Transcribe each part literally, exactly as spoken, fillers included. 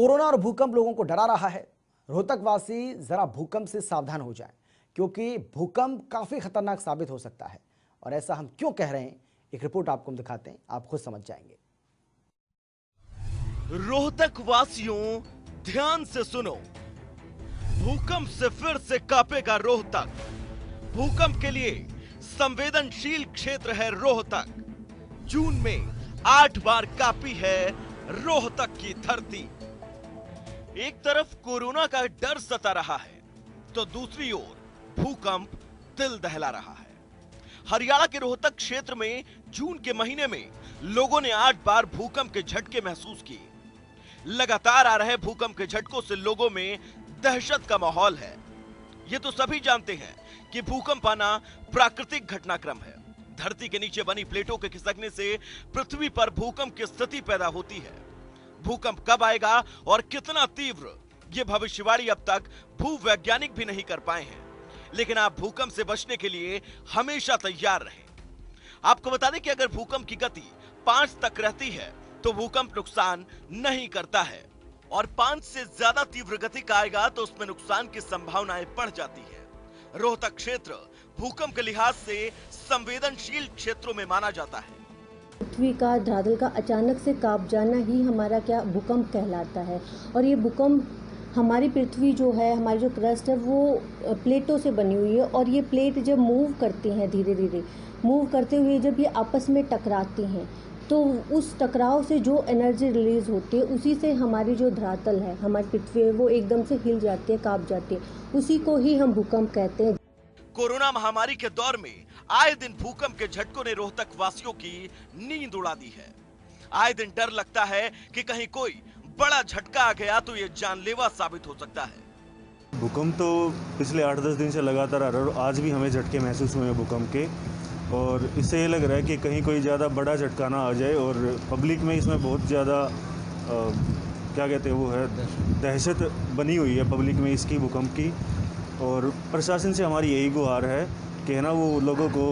Corona और भूकंप लोगों को डरा रहा है। रोहतकवासी जरा भूकंप से सावधान हो जाएं, क्योंकि भूकंप काफी खतरनाक साबित हो सकता है। और ऐसा हम क्यों कह रहे हैं, एक रिपोर्ट आपको हम दिखाते हैं, आप खुद समझ जाएंगे। रोहतक वासियों ध्यान से सुनो, भूकंप से फिर से कांपेगा रोहतक। भूकंप के लिए संवेदनशील क्षेत्र है रोहतक। जून में आठ बार कांपी है रोहतक की धरती। एक तरफ कोरोना का डर सता रहा है तो दूसरी ओर भूकंप दिल दहला रहा है। हरियाणा के रोहतक क्षेत्र में जून के महीने में लोगों ने आठ बार भूकंप के झटके महसूस किए। लगातार आ रहे भूकंप के झटकों से लोगों में दहशत का माहौल है। ये तो सभी जानते हैं कि भूकंप आना प्राकृतिक घटनाक्रम है। धरती के नीचे बनी प्लेटों के खिसकने से पृथ्वी पर भूकंप की स्थिति पैदा होती है। भूकंप कब आएगा और कितना तीव्र, ये भविष्यवाणी अब तक भूवैज्ञानिक भी नहीं कर पाए हैं। लेकिन आप भूकंप से बचने के लिए हमेशा तैयार रहें। आपको बता दें कि अगर भूकंप की गति पांच तक रहती है तो भूकंप नुकसान नहीं करता है, और पांच से ज्यादा तीव्र गति का आएगा तो उसमें नुकसान की संभावनाएं बढ़ जाती है। रोहतक क्षेत्र भूकंप के लिहाज से संवेदनशील क्षेत्रों में माना जाता है। पृथ्वी का धरातल का अचानक से कांप जाना ही हमारा क्या भूकंप कहलाता है। और ये भूकंप, हमारी पृथ्वी जो है, हमारी जो क्रस्ट है वो प्लेटों से बनी हुई है, और ये प्लेट जब मूव करती हैं, धीरे धीरे मूव करते हुए जब ये आपस में टकराती हैं तो उस टकराव से जो एनर्जी रिलीज होती है उसी से हमारी जो धरातल है, हमारी पृथ्वी है, वो एकदम से हिल जाती है, कांप जाती है। उसी को ही हम भूकंप कहते हैं। कोरोना महामारी के दौर में आए दिन भूकंप के झटकों ने रोहतक वासियों की नींद उड़ा दी है। आए दिन डर लगता है कि कहीं कोई बड़ा झटका आ गया तो ये जानलेवा साबित हो सकता है। भूकंप तो पिछले आठ दस दिन से लगातार आ रहा है और आज भी हमें झटके महसूस हुए हैं भूकंप के। और इससे ये लग रहा है कि कहीं कोई ज़्यादा बड़ा झटका ना आ जाए, और पब्लिक में इसमें बहुत ज़्यादा क्या कहते हैं वो है, दहशत बनी हुई है पब्लिक में इसकी, भूकंप की। और प्रशासन से हमारी यही गुहार है कि है ना, वो लोगों को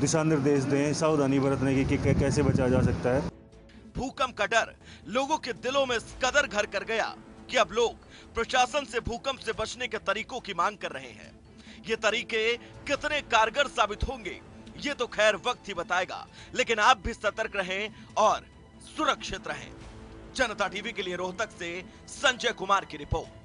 दिशा निर्देश दें, सावधानी बरतने की कि कैसे बचा जा सकता है। भूकंप का डर लोगों के दिलों में इस कदर घर कर गया कि अब लोग प्रशासन से भूकंप से बचने के तरीकों की मांग कर रहे हैं। ये तरीके कितने कारगर साबित होंगे ये तो खैर वक्त ही बताएगा, लेकिन आप भी सतर्क रहें और सुरक्षित रहें। जनता टीवी के लिए रोहतक से संजय कुमार की रिपोर्ट।